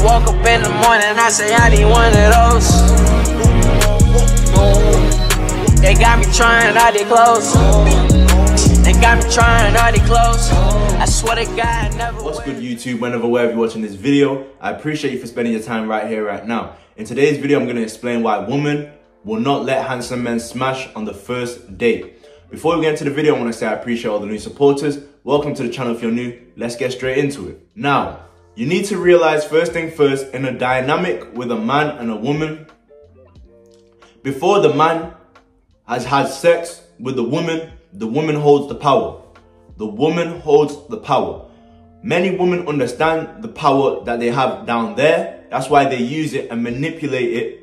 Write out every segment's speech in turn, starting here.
I woke up in the morning, I say I need one of those. They got me trying all these clothes. They got me trying all these clothes. I swear to God, I never. What's good, YouTube? Whenever, wherever you're watching this video, I appreciate you for spending your time right here, right now. In today's video, I'm going to explain why women will not let handsome men smash on the first date. Before we get into the video, I want to say I appreciate all the new supporters. Welcome to the channel if you're new. Let's get straight into it. Now, you need to realize first thing first, in a dynamic with a man and a woman, before the man has had sex with the woman holds the power. The woman holds the power. Many women understand the power that they have down there. That's why they use it and manipulate it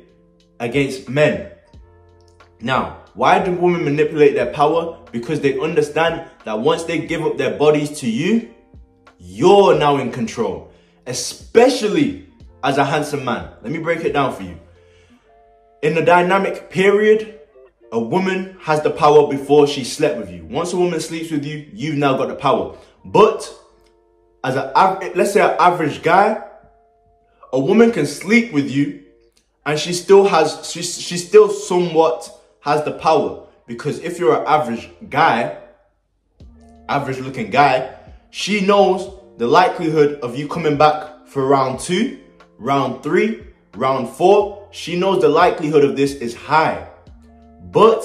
against men. Now, why do women manipulate their power? Because they understand that once they give up their bodies to you, you're now in control, especially as a handsome man. Let me break it down for you. In the dynamic period, a woman has the power before she slept with you. Once a woman sleeps with you, you've now got the power. But as let's say an average guy, a woman can sleep with you and she still somewhat has the power, because if you're an average looking guy, she knows the likelihood of you coming back for round 2, round 3, round 4. She knows the likelihood of this is high. But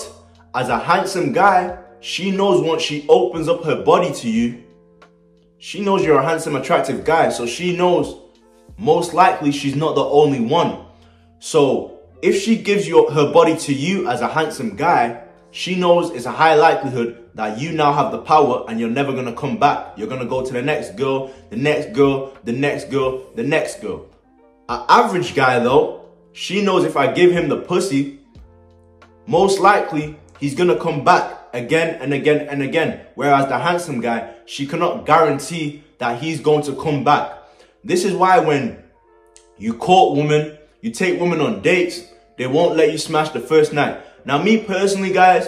as a handsome guy, she knows once she opens up her body to you, she knows you're a handsome, attractive guy. So she knows most likely she's not the only one. So if she gives her body to you as a handsome guy, she knows it's a high likelihood that you now have the power and you're never going to come back. You're going to go to the next girl, the next girl, the next girl, the next girl. An average guy though, she knows if I give him the pussy, most likely he's going to come back again and again and again. Whereas the handsome guy, she cannot guarantee that he's going to come back. This is why when you court women, you take women on dates, they won't let you smash the first night. Now, me personally, guys,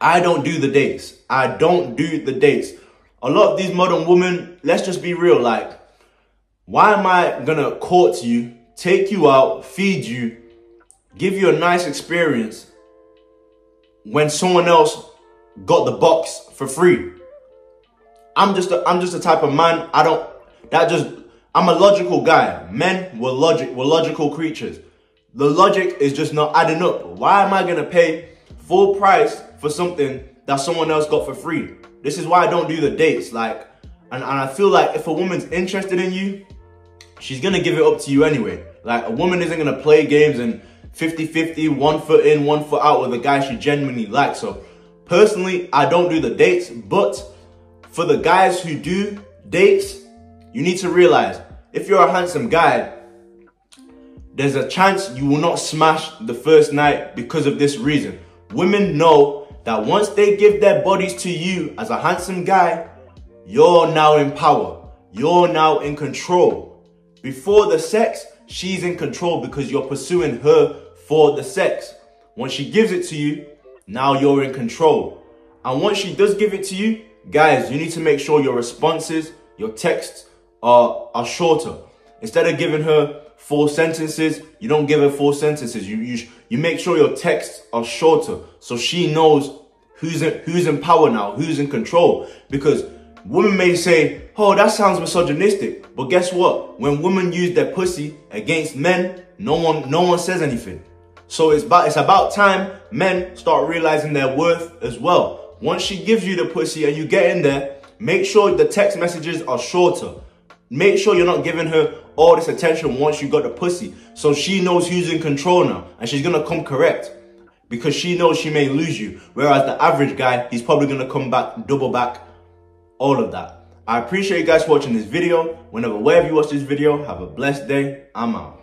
I don't do the dates. I don't do the dates. A lot of these modern women, let's just be real, like, why am I gonna court you, take you out, feed you, give you a nice experience when someone else got the box for free? I'm just a type of man. I'm a logical guy. Men were logical creatures. The logic is just not adding up. Why am I going to pay full price for something that someone else got for free? This is why I don't do the dates. Like, and I feel like if a woman's interested in you, she's going to give it up to you anyway. Like, a woman isn't going to play games and 50-50, one foot in, one foot out with a guy she genuinely likes. So personally, I don't do the dates. But for the guys who do dates, you need to realize, if you're a handsome guy, there's a chance you will not smash the first night because of this reason. Women know that once they give their bodies to you as a handsome guy, you're now in power. You're now in control. Before the sex, she's in control because you're pursuing her for the sex. Once she gives it to you, now you're in control. And once she does give it to you, guys, you need to make sure your responses, your texts, are shorter. Instead of giving her full sentences, you don't give her full sentences. You make sure your texts are shorter so she knows who's in power now, who's in control. Because women may say, oh, that sounds misogynistic, but guess what? When women use their pussy against men, no one says anything. So it's about time men start realizing their worth as well. Once she gives you the pussy and you get in there, make sure the text messages are shorter. Make sure you're not giving her all this attention once you got the pussy, so she knows who's in control now, and she's gonna come correct because she knows she may lose you. Whereas the average guy, he's probably gonna come back, double back, all of that. I appreciate you guys watching this video. Whenever, wherever you watch this video, have a blessed day. I'm out.